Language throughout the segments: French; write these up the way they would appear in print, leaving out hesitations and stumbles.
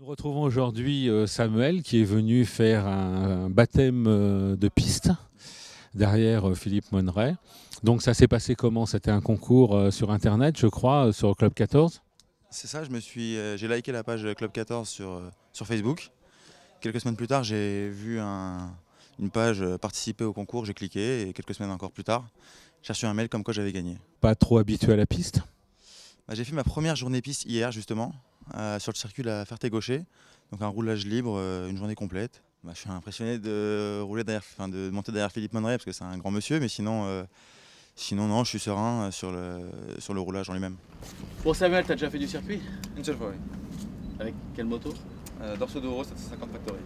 Nous retrouvons aujourd'hui Samuel qui est venu faire un baptême de piste derrière Philippe Monneret. Donc ça s'est passé comment? C'était un concours sur internet, je crois, sur Club 14? C'est ça, j'ai liké la page Club 14 sur Facebook. Quelques semaines plus tard, j'ai vu une page participer au concours, j'ai cliqué et quelques semaines encore plus tard, j'ai reçu un mail comme quoi j'avais gagné. Pas trop habitué à la piste? Bah, j'ai fait ma première journée piste hier justement. Sur le circuit la Ferté Gaucher, donc un roulage libre, une journée complète. Bah, je suis impressionné de monter derrière Philippe Monneret parce que c'est un grand monsieur, mais sinon non, je suis serein sur le roulage en lui-même. Bon Samuel, t'as déjà fait du circuit? Une seule fois, oui. Avec quelle moto? Dorsoduro 750 Factory.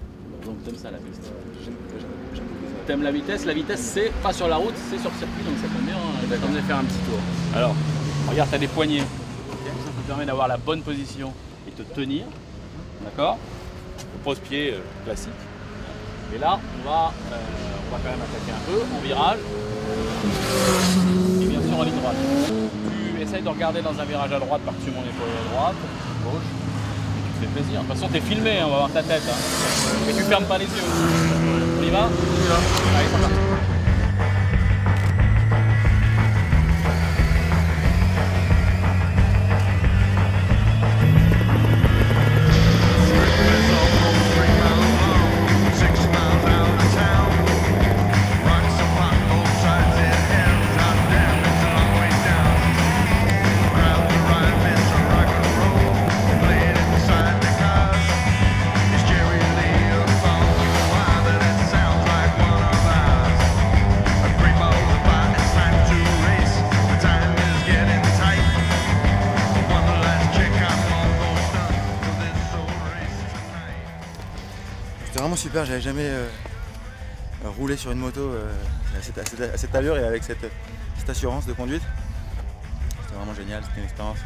Donc t'aimes ça la piste? J'aime beaucoup ça. T'aimes la vitesse? La vitesse c'est pas sur la route, c'est sur le circuit, donc ça tombe bien, je t'emmène faire un petit tour. Alors, regarde, t'as des poignées, ça te permet d'avoir la bonne position et te tenir, d'accord, le pose-pied classique. Et là, on va quand même attaquer un peu en virage et bien sûr en ligne droite. Tu essayes de regarder dans un virage à droite par-dessus mon épaule à droite, gauche, et tu te fais plaisir. De toute façon, t'es filmé, on va voir ta tête, hein. Et tu fermes pas les yeux. On y va? Allez, c'est parti. C'était vraiment super, j'avais jamais roulé sur une moto à cette allure et avec cette assurance de conduite. C'était vraiment génial, c'était une expérience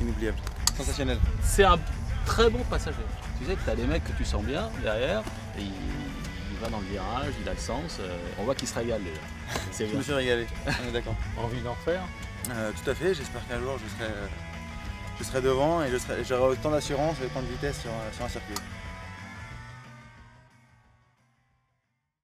inoubliable, sensationnelle. C'est un très bon passager. Tu sais que tu as des mecs que tu sens bien derrière, et il va dans le virage, il a le sens, on voit qu'il se régale déjà. Je me suis régalé, on est d'accord. Envie d'en refaire? Tout à fait, j'espère qu'un jour je serai devant et j'aurai autant d'assurance et autant de vitesse sur un circuit.